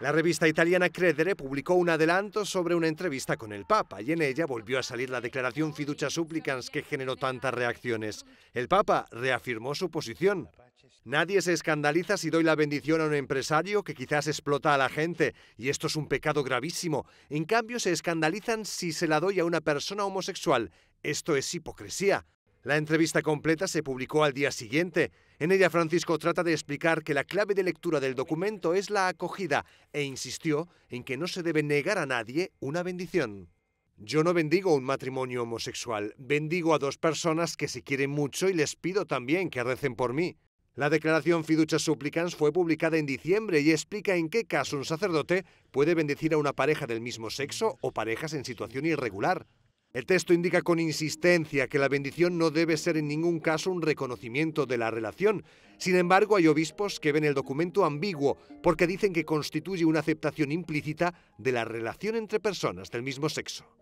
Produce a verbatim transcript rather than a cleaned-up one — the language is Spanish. La revista italiana Credere publicó un adelanto sobre una entrevista con el Papa y en ella volvió a salir la declaración Fiducia Supplicans que generó tantas reacciones. El Papa reafirmó su posición. Nadie se escandaliza si doy la bendición a un empresario que quizás explota a la gente, y esto es un pecado gravísimo. En cambio, se escandalizan si se la doy a una persona homosexual. Esto es hipocresía. La entrevista completa se publicó al día siguiente. En ella Francisco trata de explicar que la clave de lectura del documento es la acogida e insistió en que no se debe negar a nadie una bendición. Yo no bendigo un matrimonio homosexual, bendigo a dos personas que se quieren mucho y les pido también que recen por mí. La declaración Fiducia Supplicans fue publicada en diciembre y explica en qué caso un sacerdote puede bendecir a una pareja del mismo sexo o parejas en situación irregular. El texto indica con insistencia que la bendición no debe ser en ningún caso un reconocimiento de la relación. Sin embargo, hay obispos que ven el documento ambiguo porque dicen que constituye una aceptación implícita de la relación entre personas del mismo sexo.